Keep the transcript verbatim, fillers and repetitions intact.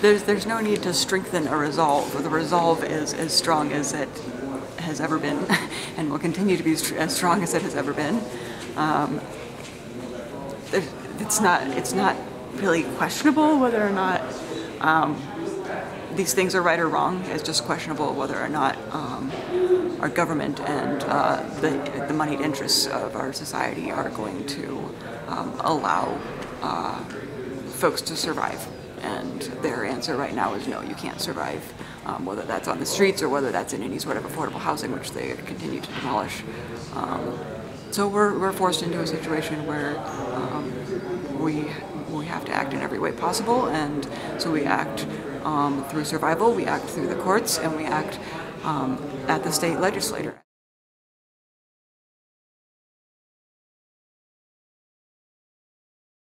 There's, there's no need to strengthen a resolve. The resolve is as strong as it has ever been and will continue to be as strong as it has ever been. Um, it's, not, it's not really questionable whether or not um, these things are right or wrong. It's just questionable whether or not um, our government and uh, the, the moneyed interests of our society are going to um, allow uh, folks to survive. And their answer right now is no, you can't survive, um, whether that's on the streets or whether that's in any sort of affordable housing, which they continue to demolish. Um, so we're, we're forced into a situation where um, we, we have to act in every way possible, and so we act um, through survival, we act through the courts, and we act um, at the state legislature.